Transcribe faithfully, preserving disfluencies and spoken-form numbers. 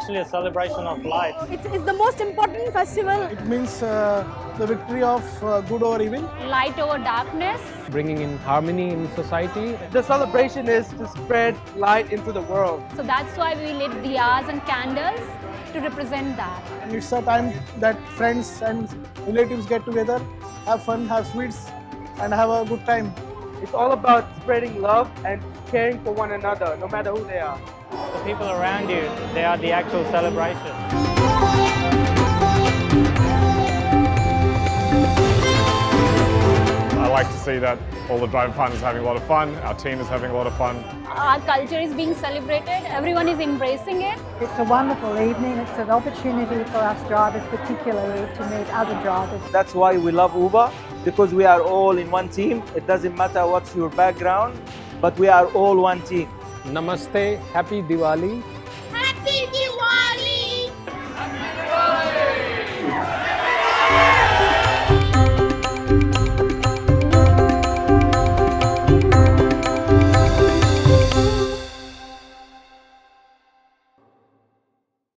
actually a celebration of life. It's, it's the most important festival. It means uh, the victory of uh, good over evil. Light over darkness. Bringing in harmony in society. The celebration is to spread light into the world. So that's why we lit diyas and candles to represent that. And it's a time that friends and relatives get together, have fun, have sweets and have a good time. It's all about spreading love and caring for one another, no matter who they are. The people around you, they are the actual celebration. I like to see that all the driver partners are having a lot of fun, our team is having a lot of fun. Our culture is being celebrated, everyone is embracing it. It's a wonderful evening, it's an opportunity for us drivers particularly to meet other drivers. That's why we love Uber, because we are all in one team. It doesn't matter what's your background, but we are all one team. Namaste, happy Diwali.